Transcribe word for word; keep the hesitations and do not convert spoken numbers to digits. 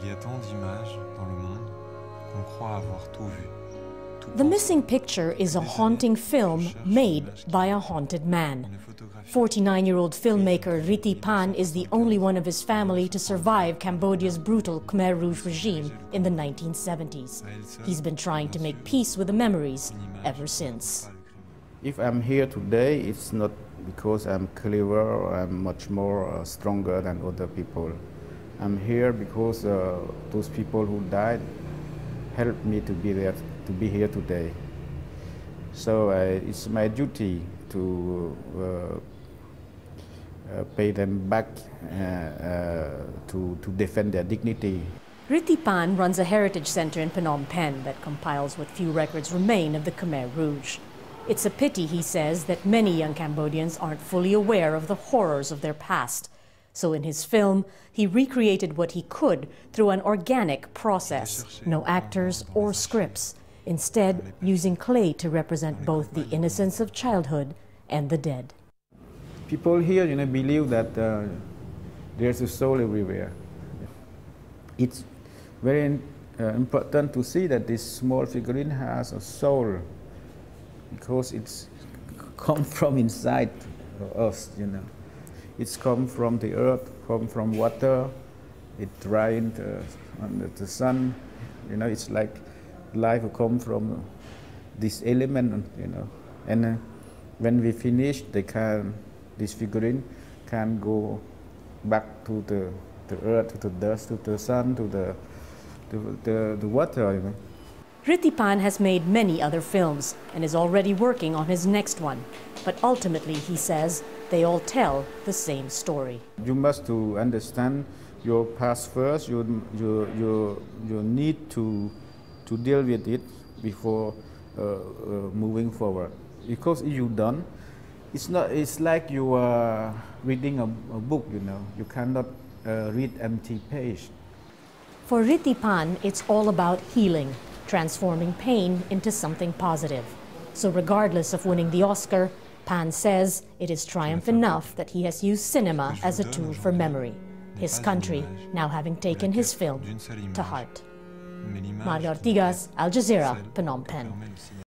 Il y a tant d'images dans le monde qu'on croit avoir tout vu. The missing picture is a haunting film made by a haunted man. forty-nine-year-old filmmaker Rithy Panh is the only one of his family to survive Cambodia's brutal Khmer Rouge regime in the nineteen seventies. He's been trying to make peace with the memories ever since. If I'm here today, it's not because I'm clever or I'm much more uh, stronger than other people. I'm here because uh, those people who died helped me to be there. To be here today. So uh, it's my duty to uh, uh, pay them back uh, uh, to, to defend their dignity. Rithy Panh runs a heritage center in Phnom Penh that compiles what few records remain of the Khmer Rouge. It's a pity, he says, that many young Cambodians aren't fully aware of the horrors of their past. So in his film, he recreated what he could through an organic process, no actors or scripts. Instead, using clay to represent both the innocence of childhood and the dead. People here, you know, believe that uh, there's a soul everywhere. It's very uh, important to see that this small figurine has a soul because it's come from inside us, you know. It's come from the earth, come from water. It dried uh, under the sun. You know, it's like. Life come from this element, you know, and uh, when we finish, they can, this figurine can go back to the, the earth, to the dust, to the sun, to the, to the, the water, you know. Rithy Panh has made many other films and is already working on his next one. But ultimately, he says, they all tell the same story. You must to understand your past first. You, you, you, you need to to deal with it before uh, uh, moving forward. Because if you don't, it's not. It's like you are reading a, a book, you know. You cannot uh, read empty page. For Rithy Panh, it's all about healing, transforming pain into something positive. So regardless of winning the Oscar, Panh says it is triumph enough that he has used cinema as a tool for memory, his country now having taken his film to heart. Marga Ortigas, Al Jazeera, Phnom Penh.